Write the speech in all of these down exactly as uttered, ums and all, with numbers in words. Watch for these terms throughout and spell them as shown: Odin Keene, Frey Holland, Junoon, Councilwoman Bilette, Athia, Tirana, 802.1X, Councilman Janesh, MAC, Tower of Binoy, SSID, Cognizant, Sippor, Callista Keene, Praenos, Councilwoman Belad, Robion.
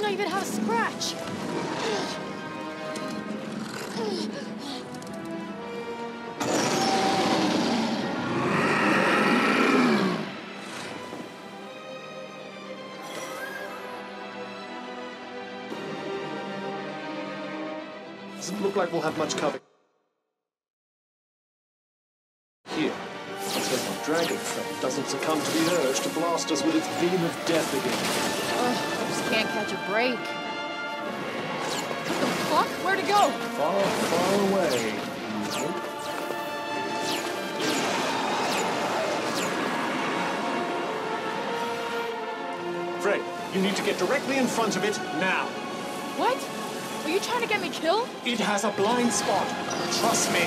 did not even have a scratch. Doesn't look like we'll have much cover here. Let's hope our dragon friend doesn't succumb to the urge to blast us with its beam of death again. Ugh, I just can't catch a break. What the fuck? Where to go? Far, far away. Nope. Frey, you need to get directly in front of it now. What? Are you trying to get me killed? It has a blind spot. Trust me.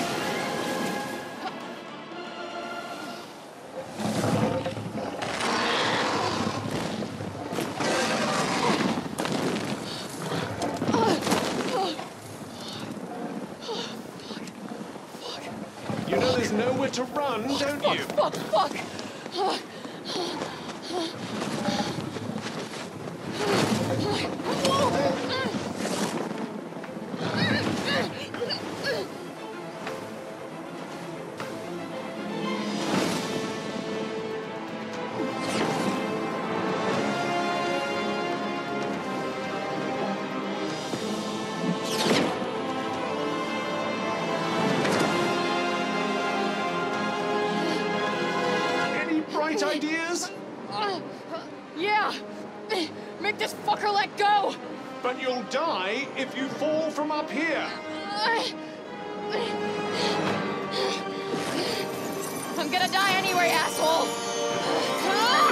You know there's nowhere to run, fuck, don't fuck, you? Fuck, fuck, fuck. Ideas? Uh, yeah! Make this fucker let go! But you'll die if you fall from up here! I'm gonna die anyway, asshole! Well,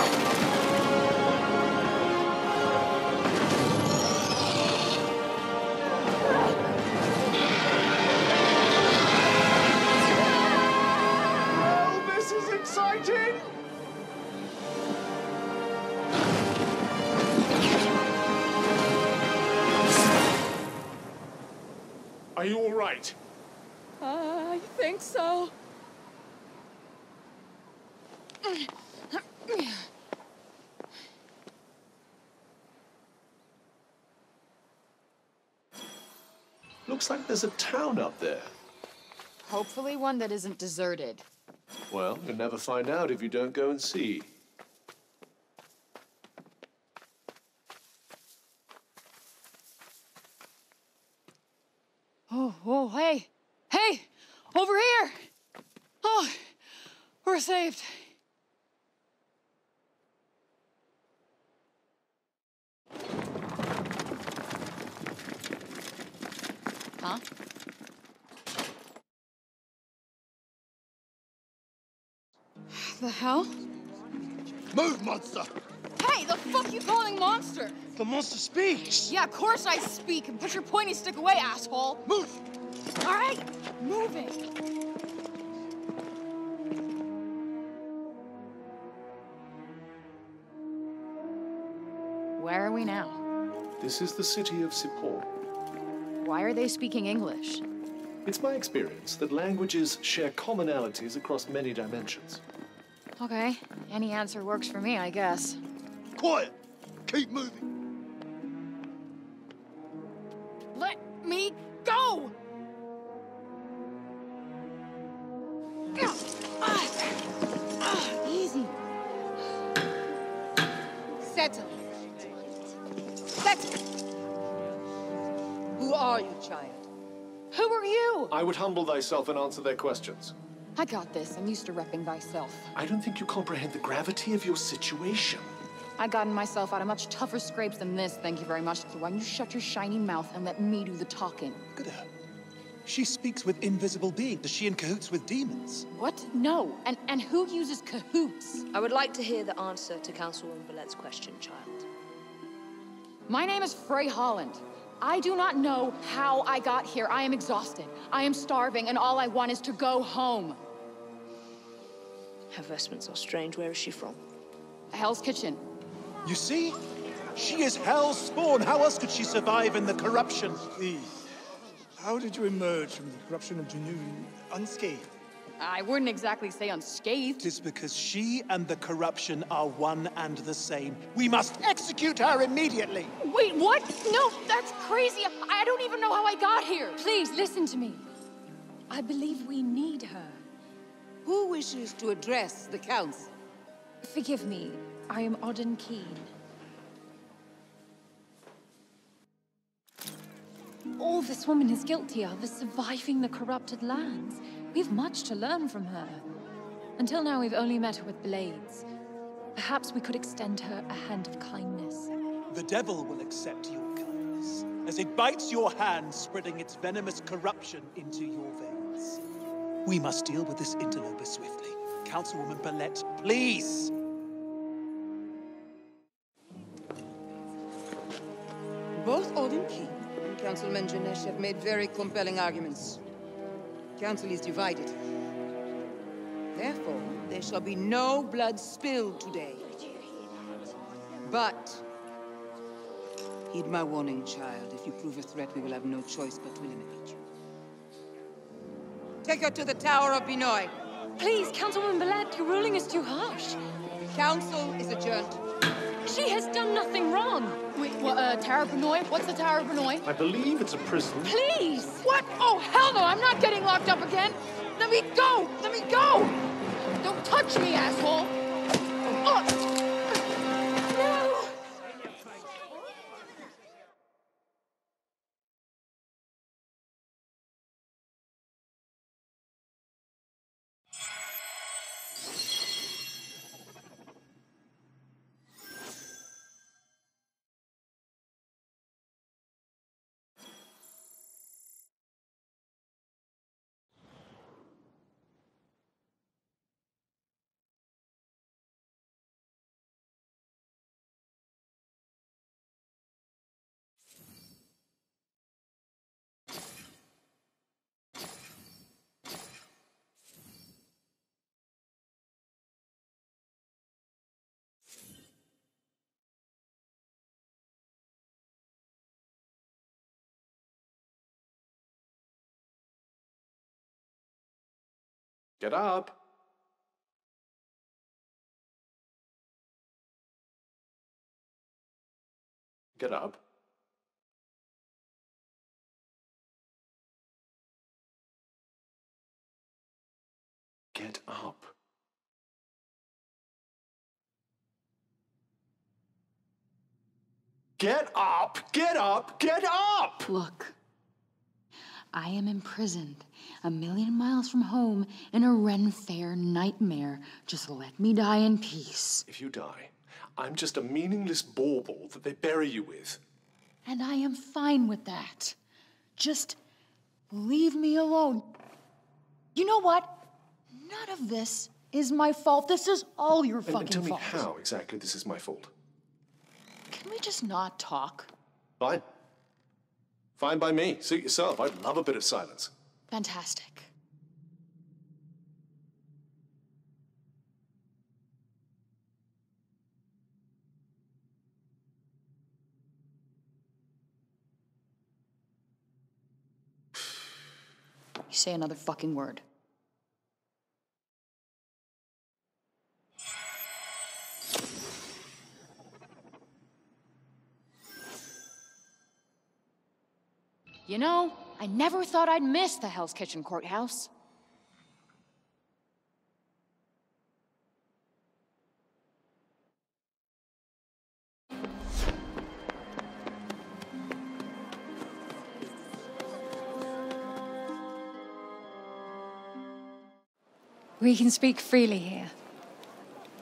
this is exciting! Are you all right? Uh, I think so. Looks like there's a town up there. Hopefully one that isn't deserted. Well, you'll never find out if you don't go and see. Oh, whoa, hey, hey, over here! Oh, we're saved. Huh? The hell? Move, monster! Hey, the fuck you calling monster? The monster speaks. Yeah, of course I speak. Put your pointy stick away, asshole. Move. All right, moving. Where are we now? This is the city of Sippor. Why are they speaking English? It's my experience that languages share commonalities across many dimensions. Okay, any answer works for me, I guess. Quiet! Keep moving! Let me go! Easy. Settle. Settle. Who are you, child? Who are you? I would humble thyself and answer their questions. I got this. I'm used to repping thyself. I don't think you comprehend the gravity of your situation. I've gotten myself out of much tougher scrapes than this, thank you very much. So why don't you shut your shiny mouth and let me do the talking? Look at her. She speaks with invisible beings. Is she in cahoots with demons? What? No. And and who uses cahoots? I would like to hear the answer to Councilwoman Bilette's question, child. My name is Frey Holland. I do not know how I got here. I am exhausted. I am starving, and all I want is to go home. Her vestments are strange. Where is she from? Hell's Kitchen. You see? She is Hell's spawn. How else could she survive in the corruption? Please. How did you emerge from the corruption of Junoon unscathed? I wouldn't exactly say unscathed. Tis because she and the corruption are one and the same. We must execute her immediately! Wait, what? No, that's crazy! I don't even know how I got here! Please, listen to me. I believe we need her. Who wishes to address the council? Forgive me, I am Odin Keene. All this woman is guilty of is surviving the corrupted lands. We've much to learn from her. Until now, we've only met her with blades. Perhaps we could extend her a hand of kindness. The devil will accept your kindness, as it bites your hand, spreading its venomous corruption into your veins. We must deal with this interloper swiftly. Councilwoman Bilette, please! Both Odin Keene and Councilman Janesh have made very compelling arguments. Council is divided. Therefore, there shall be no blood spilled today. But heed my warning, child. If you prove a threat, we will have no choice but to eliminate you. Take her to the Tower of Binoy. Please, Councilwoman Belad, your ruling is too harsh. Council is adjourned. She has done nothing wrong. Wait, what, uh, Tower of Binoy? What's the Tower of Binoy? I believe it's a prison. Please! What? Oh, hell no! I'm not getting locked up again! Let me go! Let me go! Don't touch me, asshole! Oh. Get up! Get up. Get up. Get up! Get up! Get up! Look. I am imprisoned, a million miles from home, in a Ren Faire nightmare. Just let me die in peace. If you die, I'm just a meaningless bauble that they bury you with. And I am fine with that. Just leave me alone. You know what? None of this is my fault. This is all your and, fucking fault. And tell me fault. How exactly this is my fault. Can we just not talk? Fine. Fine by me. Suit yourself. I'd love a bit of silence. Fantastic. You say another fucking word. You know, I never thought I'd miss the Hell's Kitchen courthouse. We can speak freely here.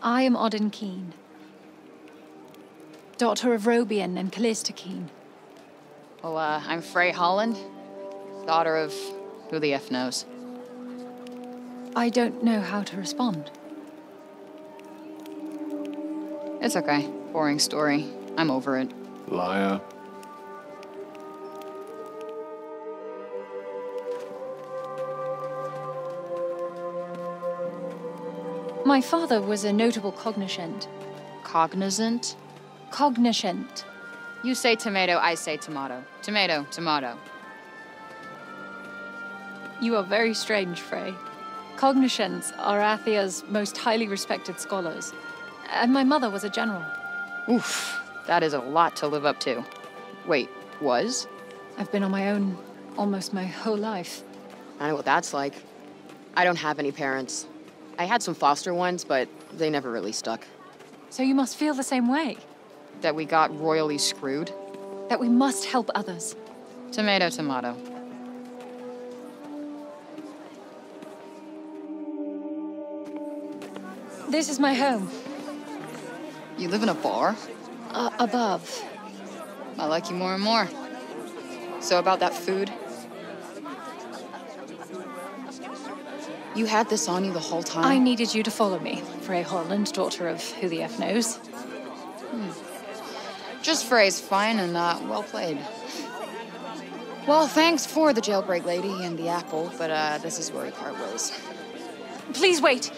I am Odin Keene, daughter of Robion and Callista Keene. Well, uh, I'm Frey Holland, daughter of who the F knows. I don't know how to respond. It's okay. Boring story. I'm over it. Liar. My father was a notable cognizant. Cognizant? Cognizant. You say tomato, I say tomato. Tomato, tomato. You are very strange, Frey. Cognizants are Athia's most highly respected scholars. And my mother was a general. Oof, that is a lot to live up to. Wait, was? I've been on my own almost my whole life. I know what that's like. I don't have any parents. I had some foster ones, but they never really stuck. So you must feel the same way? That we got royally screwed? That we must help others. Tomato, tomato. This is my home. You live in a bar? Uh, above. I like you more and more. So about that food? You had this on you the whole time? I needed you to follow me. Frey Holland, daughter of who the F knows. Hmm. Just Frey's fine and uh, well played. Well, thanks for the jailbreak lady and the apple, but uh, this is where we part ways. Please wait.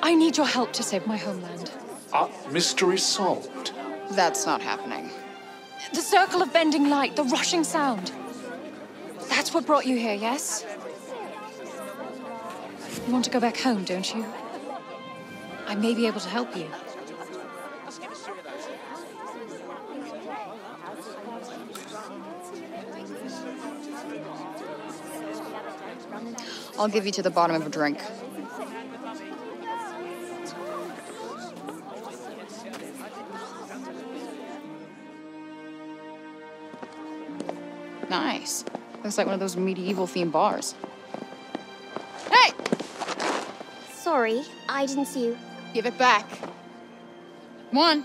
I need your help to save my homeland. Ah, mystery solved. That's not happening. The circle of bending light, the rushing sound. That's what brought you here, yes? You want to go back home, don't you? I may be able to help you. I'll give you to the bottom of a drink. Nice. Looks like one of those medieval-themed bars. Hey! Sorry, I didn't see you. Give it back. Come on.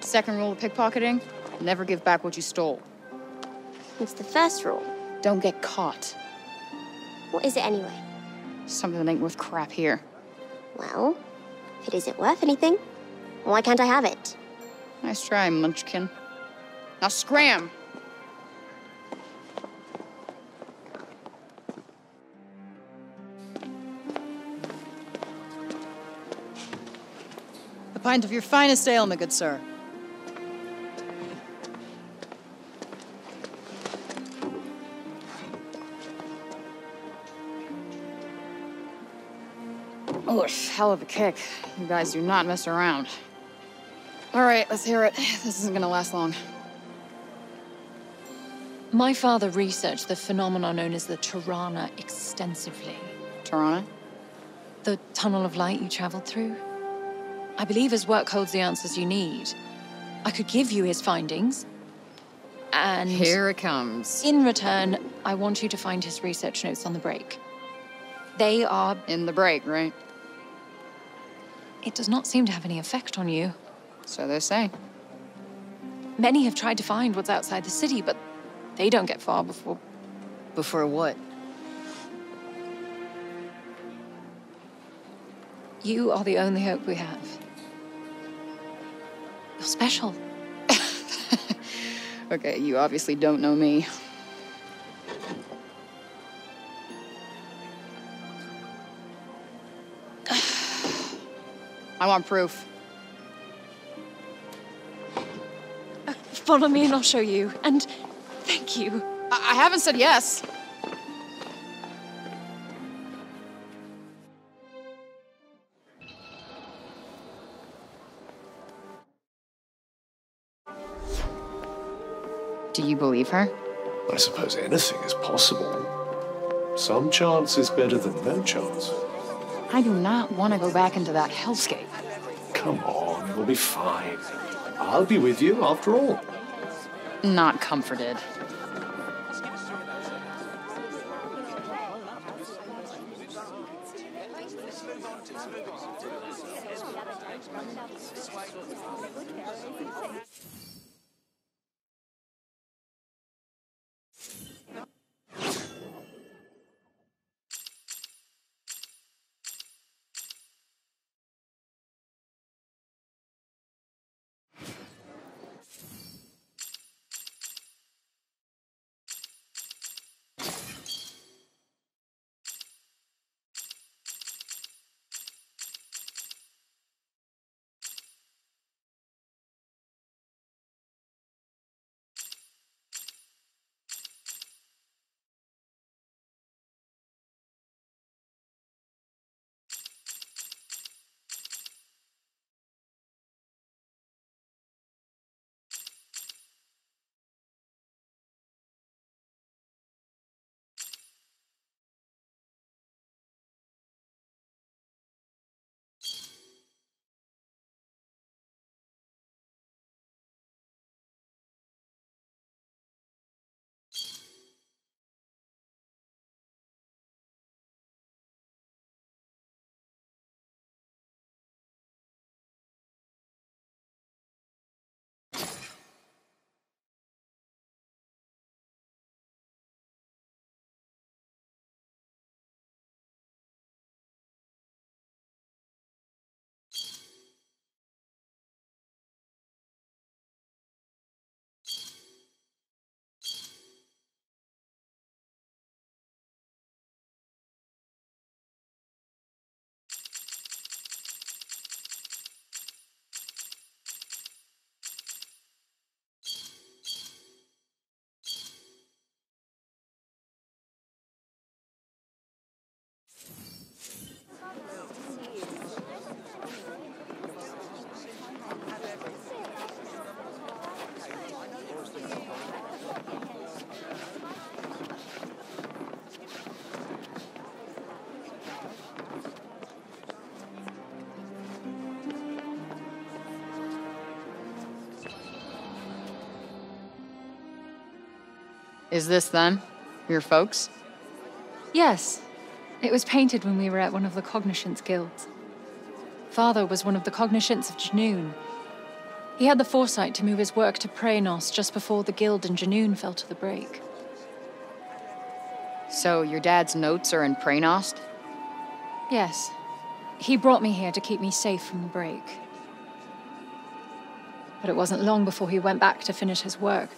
Second rule of pickpocketing, never give back what you stole. It's the first rule. Don't get caught. What is it anyway? Something that ain't worth crap here. Well, if it isn't worth anything, why can't I have it? Nice try, Munchkin. Now scram! A pint of your finest ale, my good sir. Oh, hell of a kick. You guys do not mess around. All right, let's hear it. This isn't gonna last long. My father researched the phenomenon known as the Tirana extensively. Tirana? The tunnel of light you traveled through. I believe his work holds the answers you need. I could give you his findings. And... Here it comes. In return, I want you to find his research notes on the break. They are... In the break, right? It does not seem to have any effect on you. So they say. Many have tried to find what's outside the city, but they don't get far before... Before what? You are the only hope we have. You're special. Okay, you obviously don't know me. I want proof. Uh, follow me and I'll show you. And thank you. I, I haven't said yes. Do you believe her? I suppose anything is possible. Some chance is better than no chance. I do not want to go back into that hellscape. Come on, it'll be fine. I'll be with you after all. Not comforted. Is this, then, your folks? Yes. It was painted when we were at one of the Cognizant's guilds. Father was one of the Cognizants of Junoon. He had the foresight to move his work to Praenos just before the guild in Junoon fell to the break. So your dad's notes are in Praenos? Yes. He brought me here to keep me safe from the break. But it wasn't long before he went back to finish his work.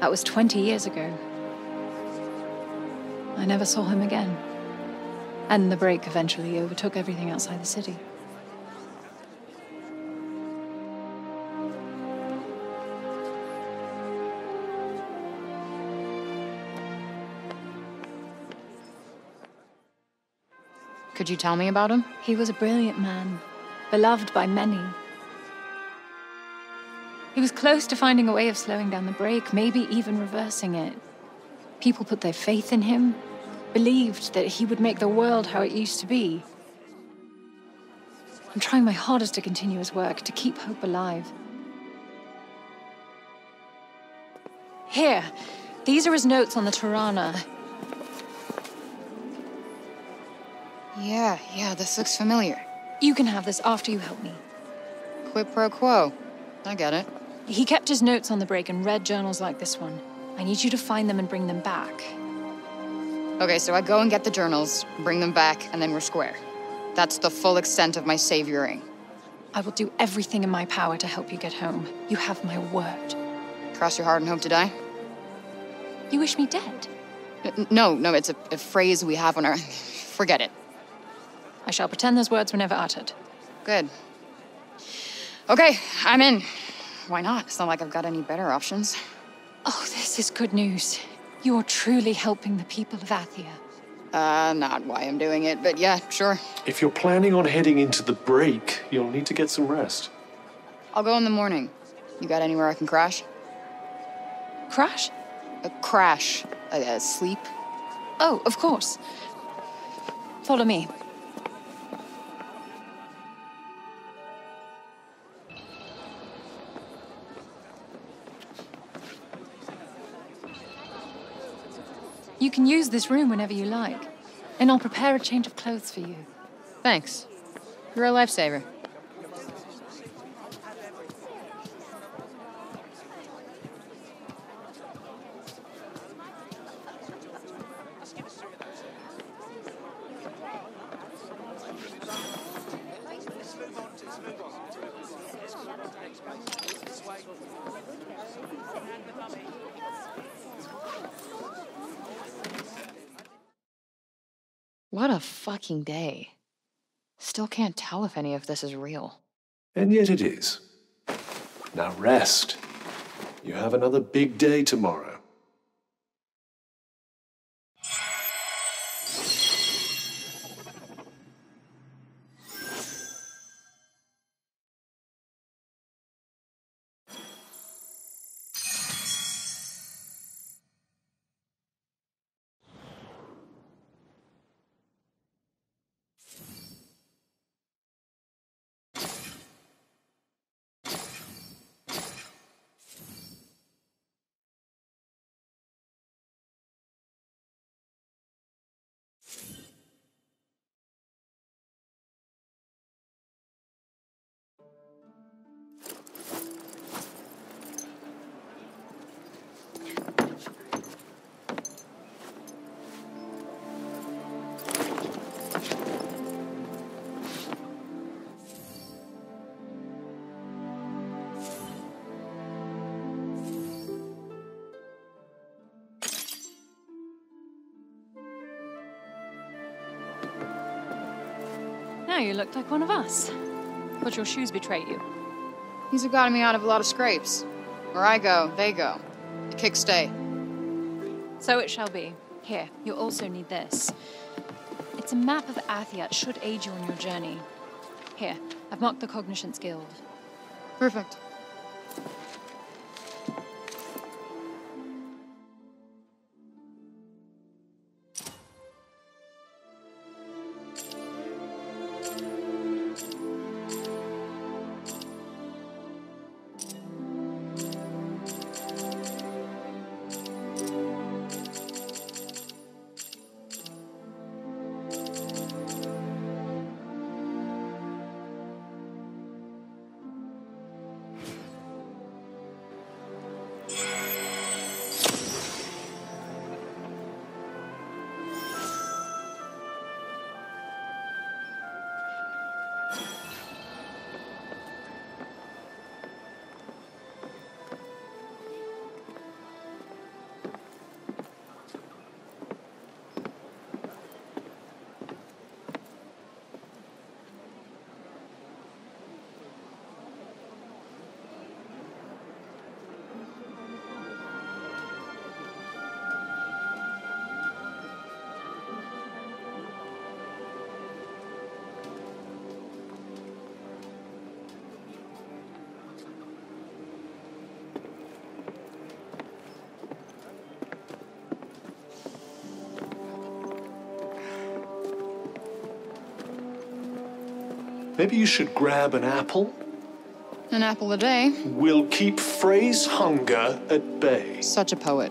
That was twenty years ago. I never saw him again. And the break eventually overtook everything outside the city. Could you tell me about him? He was a brilliant man, beloved by many. He was close to finding a way of slowing down the break, maybe even reversing it. People put their faith in him, believed that he would make the world how it used to be. I'm trying my hardest to continue his work, to keep hope alive. Here, these are his notes on the Tirana. Yeah, yeah, this looks familiar. You can have this after you help me. Quid pro quo. I get it. He kept his notes on the break and read journals like this one. I need you to find them and bring them back. Okay, so I go and get the journals, bring them back, and then we're square. That's the full extent of my savioring. I will do everything in my power to help you get home. You have my word. Cross your heart and hope to die? You wish me dead? No, no, it's a, a phrase we have on our... Forget it. I shall pretend those words were never uttered. Good. Okay, I'm in. Why not? It's not like I've got any better options. Oh, this is good news. You are truly helping the people of Athia. Uh, not why I'm doing it, but yeah, sure. If you're planning on heading into the break, you'll need to get some rest. I'll go in the morning. You got anywhere I can crash? Crash? A crash. A, a sleep. Oh, of course. Follow me. You can use this room whenever you like, and I'll prepare a change of clothes for you. Thanks. You're a lifesaver. What a fucking day. Still can't tell if any of this is real. And yet it is. Now rest. You have another big day tomorrow. You look like one of us. But your shoes betray you. These have gotten me out of a lot of scrapes. Where I go, they go. The kicks stay. So it shall be. Here, you'll also need this. It's a map of Athia. It should aid you on your journey. Here, I've marked the Cognizant's Guild. Perfect. Maybe you should grab an apple. An apple a day. We'll keep Frey's hunger at bay. Such a poet.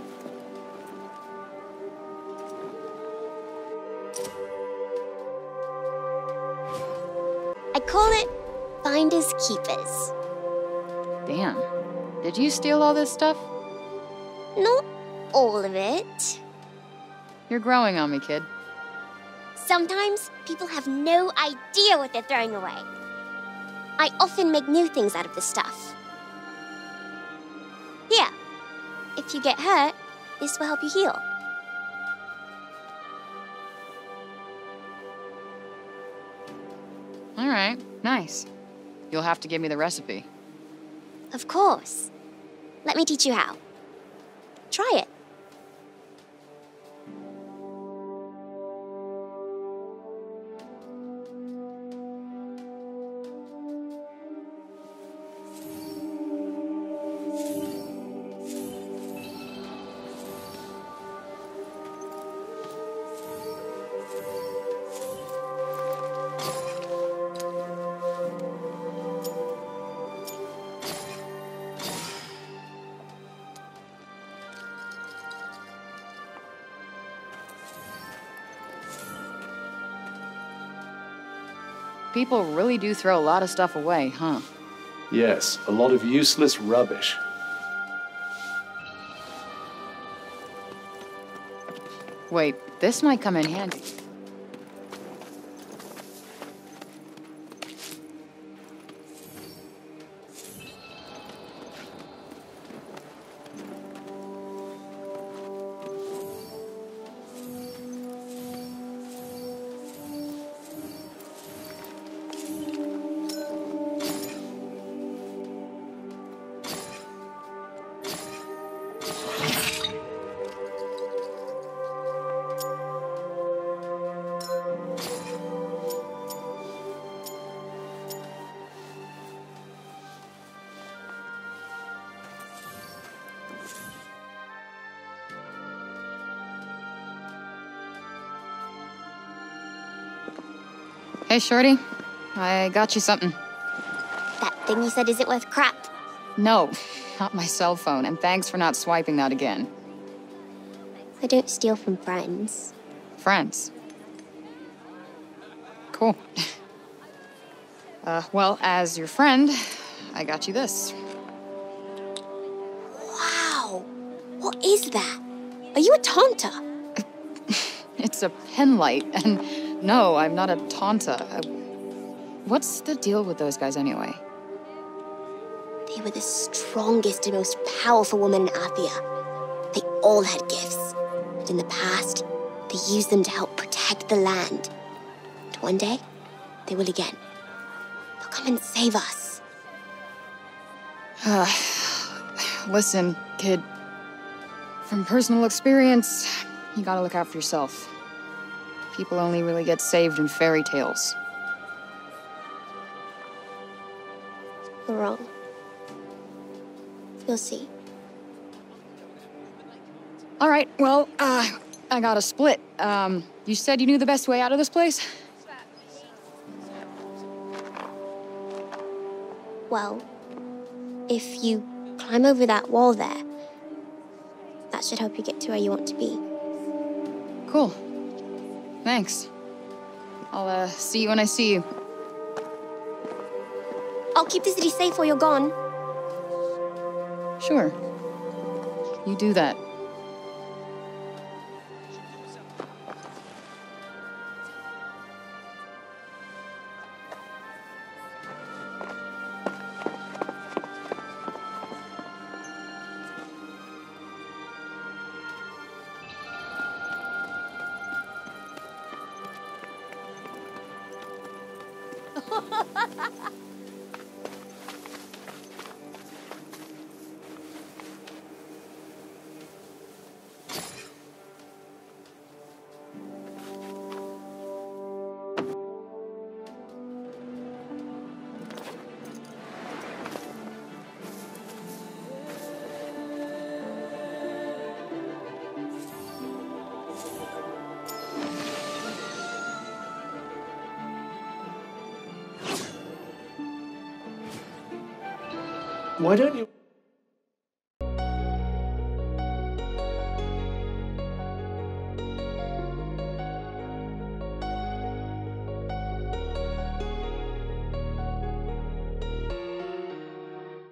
I call it finders keepers. Damn. Did you steal all this stuff? Not all of it. You're growing on me, kid. Sometimes people have no idea what they're throwing away. I often make new things out of this stuff. Yeah. If you get hurt, this will help you heal. All right, nice. You'll have to give me the recipe. Of course. Let me teach you how. Try it. People really do throw a lot of stuff away, huh? Yes, a lot of useless rubbish. Wait, this might come in handy. Hey, Shorty. I got you something. That thing you said isn't worth crap. No, not my cell phone, and thanks for not swiping that again. I don't steal from friends. Friends? Cool. Uh, well, as your friend, I got you this. Wow! What is that? Are you a taunter? It's a pen light, and... No, I'm not a taunter. What's the deal with those guys anyway? They were the strongest and most powerful women in Athia. They all had gifts. But in the past, they used them to help protect the land. And one day, they will again. They'll come and save us. Uh, listen, kid. From personal experience, you gotta look out for yourself. People only really get saved in fairy tales. You're wrong. You'll see. All right, well, uh, I got a split. Um, you said you knew the best way out of this place? Well, if you climb over that wall there, that should help you get to where you want to be. Cool. Thanks. I'll, uh, see you when I see you. I'll keep the city safe while you're gone. Sure. You do that. You Why don't you...